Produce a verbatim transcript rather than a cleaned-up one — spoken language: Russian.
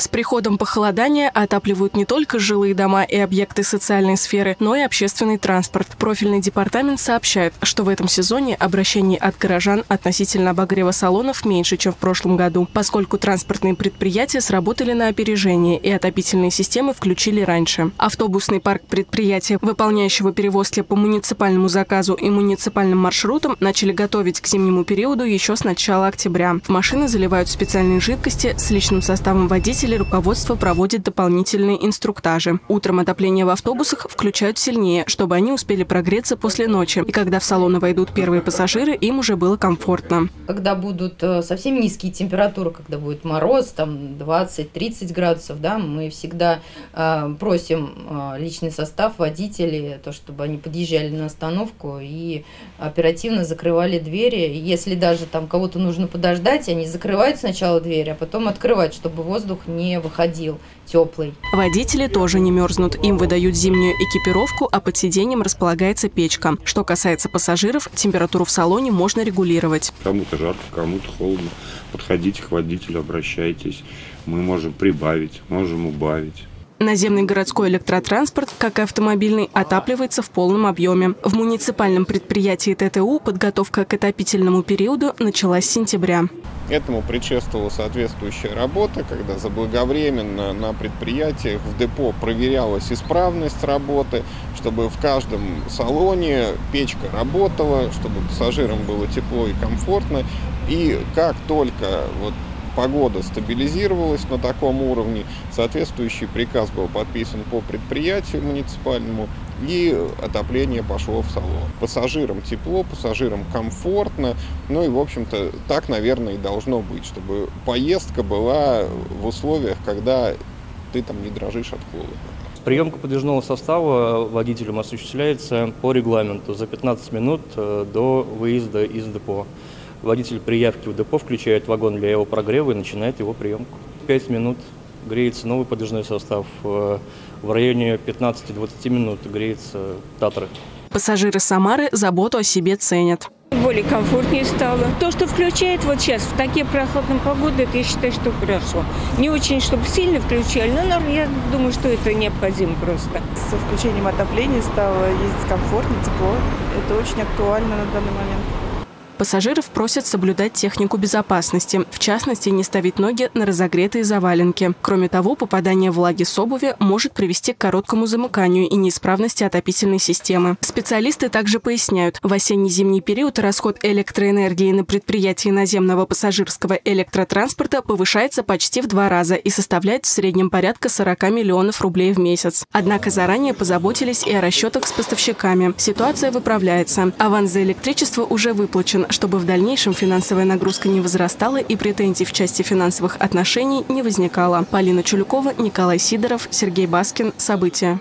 С приходом похолодания отапливают не только жилые дома и объекты социальной сферы, но и общественный транспорт. Профильный департамент сообщает, что в этом сезоне обращений от горожан относительно обогрева салонов меньше, чем в прошлом году, поскольку транспортные предприятия сработали на опережение и отопительные системы включили раньше. Автобусный парк предприятия, выполняющего перевозки по муниципальному заказу и муниципальным маршрутам, начали готовить к зимнему периоду еще с начала октября. В машины заливают специальные жидкости, с личным составом водителей руководство проводит дополнительные инструктажи. Утром отопление в автобусах включают сильнее, чтобы они успели прогреться после ночи. И когда в салоны войдут первые пассажиры, им уже было комфортно. Когда будут совсем низкие температуры, когда будет мороз, там двадцать-тридцать градусов, да, мы всегда э, просим э, личный состав водителей, то, чтобы они подъезжали на остановку и оперативно закрывали двери. Если даже там кого-то нужно подождать, они закрывают сначала дверь, а потом открывать, чтобы воздух не выходил теплый. Водители тоже не мерзнут. Им выдают зимнюю экипировку, а под сиденьем располагается печка. Что касается пассажиров, температуру в салоне можно регулировать. Кому-то жарко, кому-то холодно. Подходите к водителю, обращайтесь. Мы можем прибавить, можем убавить. Наземный городской электротранспорт, как и автомобильный, отапливается в полном объеме. В муниципальном предприятии ТТУ подготовка к отопительному периоду началась с сентября. Этому предшествовала соответствующая работа, когда заблаговременно на предприятиях в депо проверялась исправность работы, чтобы в каждом салоне печка работала, чтобы пассажирам было тепло и комфортно. И как только вот погода стабилизировалась на таком уровне, соответствующий приказ был подписан по предприятию муниципальному, и отопление пошло в салон. Пассажирам тепло, пассажирам комфортно, ну и, в общем-то, так, наверное, и должно быть, чтобы поездка была в условиях, когда ты там не дрожишь от холода. Приемка подвижного состава водителям осуществляется по регламенту за пятнадцать минут до выезда из депо. Водитель при явке в депо включает вагон для его прогрева и начинает его приемку. пять минут греется новый подвижной состав. В районе пятнадцати-двадцати минут греется Татры. Пассажиры Самары заботу о себе ценят. Более комфортнее стало. То, что включает вот сейчас в такие прохладные погоды, это я считаю, что хорошо. Не очень, чтобы сильно включали, но я думаю, что это необходимо просто. Со включением отопления стало ездить комфортно, тепло. Это очень актуально на данный момент. Пассажиров просят соблюдать технику безопасности, в частности, не ставить ноги на разогретые заваленки. Кроме того, попадание влаги с обуви может привести к короткому замыканию и неисправности отопительной системы. Специалисты также поясняют, в осенне-зимний период расход электроэнергии на предприятии наземного пассажирского электротранспорта повышается почти в два раза и составляет в среднем порядка сорока миллионов рублей в месяц. Однако заранее позаботились и о расчетах с поставщиками. Ситуация выправляется. Аванс за электричество уже выплачен, чтобы в дальнейшем финансовая нагрузка не возрастала и претензий в части финансовых отношений не возникало. Полина Чулюкова, Николай Сидоров, Сергей Баскин. События.